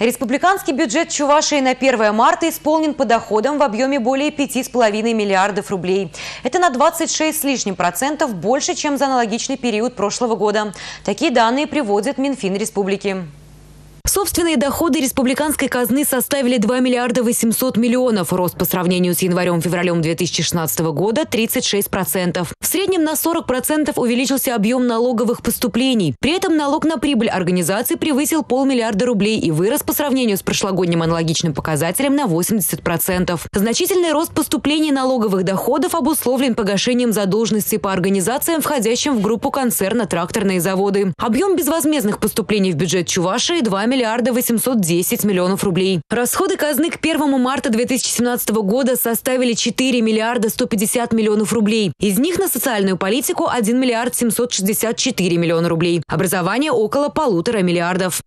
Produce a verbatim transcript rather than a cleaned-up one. Республиканский бюджет Чувашии на первое марта исполнен по доходам в объеме более пяти с половиной миллиардов рублей. Это на двадцать шесть с лишним процентов больше, чем за аналогичный период прошлого года. Такие данные приводит Минфин республики. Собственные доходы республиканской казны составили два миллиарда восемьсот миллионов. Рост по сравнению с январем-февралем две тысячи шестнадцатого года – тридцать шесть процентов. В среднем на сорок процентов увеличился объем налоговых поступлений. При этом налог на прибыль организаций превысил полмиллиарда рублей и вырос по сравнению с прошлогодним аналогичным показателем на восемьдесят процентов. Значительный рост поступлений налоговых доходов обусловлен погашением задолженности по организациям, входящим в группу концерна «Тракторные заводы». Объем безвозмездных поступлений в бюджет Чувашии – два миллиарда восемьсот десять миллионов рублей. Расходы казны к первому марта две тысячи семнадцатого года составили четыре миллиарда сто пятьдесят миллионов рублей. Из них на социальную политику один миллиард семьсот шестьдесят четыре миллиона рублей. Образование около полутора миллиардов.